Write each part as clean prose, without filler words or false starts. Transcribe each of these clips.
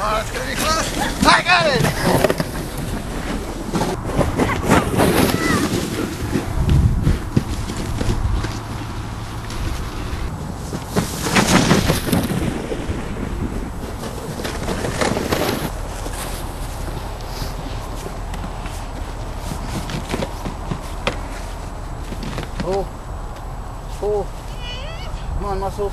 Oh, it's gonna be close. I got it! Oh, oh, come on, muscle.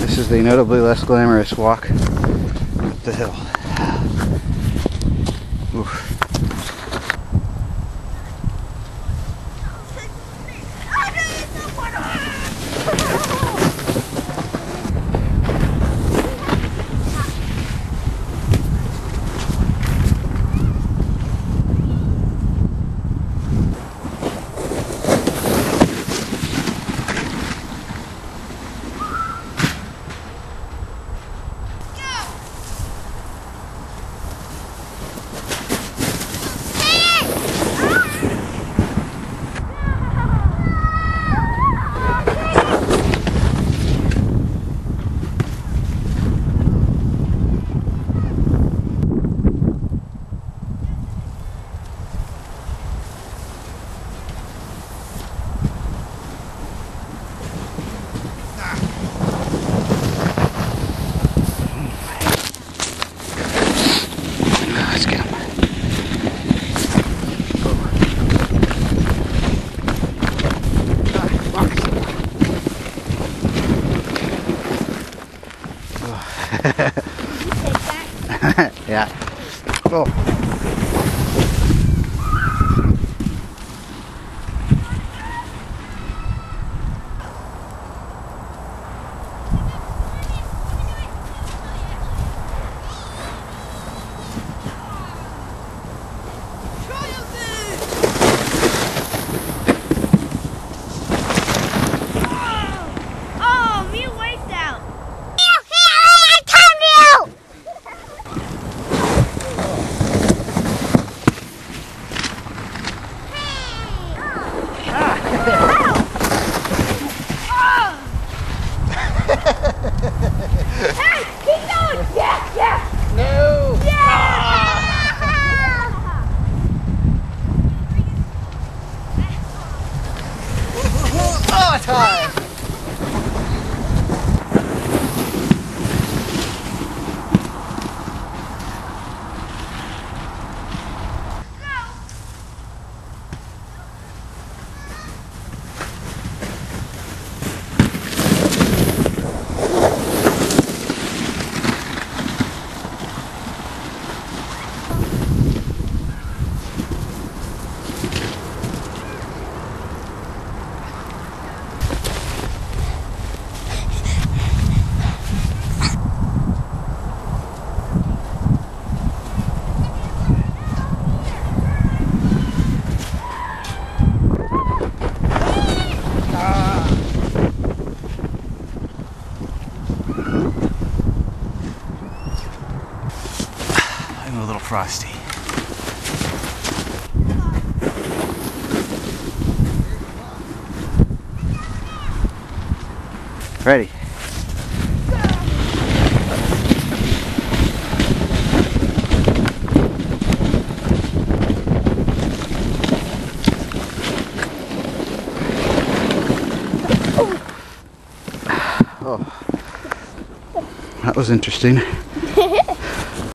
This is the notably less glamorous walk up the hill. Yeah. Oh. I'm a little frosty. Ready? Oh. That was interesting.